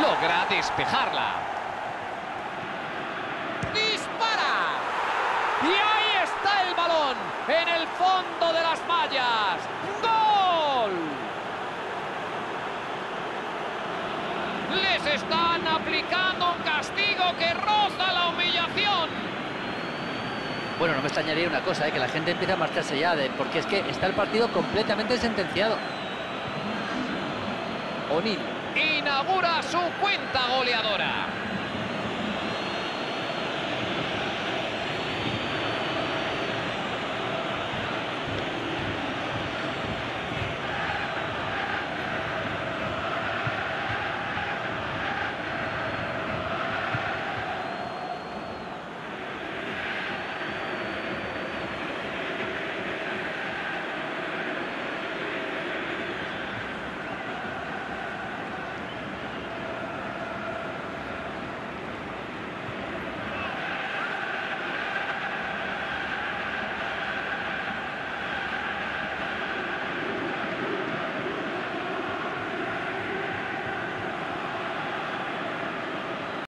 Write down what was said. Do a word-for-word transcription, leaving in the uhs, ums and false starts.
logra despejarla. ¡Dispara! Y ahí está el balón, en el fondo de las mallas. ¡Gol! Les están aplicando un castigo que roza la humillación. Bueno, no me extrañaría una cosa, ¿eh? Que la gente empiece a marcharse ya, de, porque es que está el partido completamente sentenciado. O'Neill inaugura su cuenta goleadora.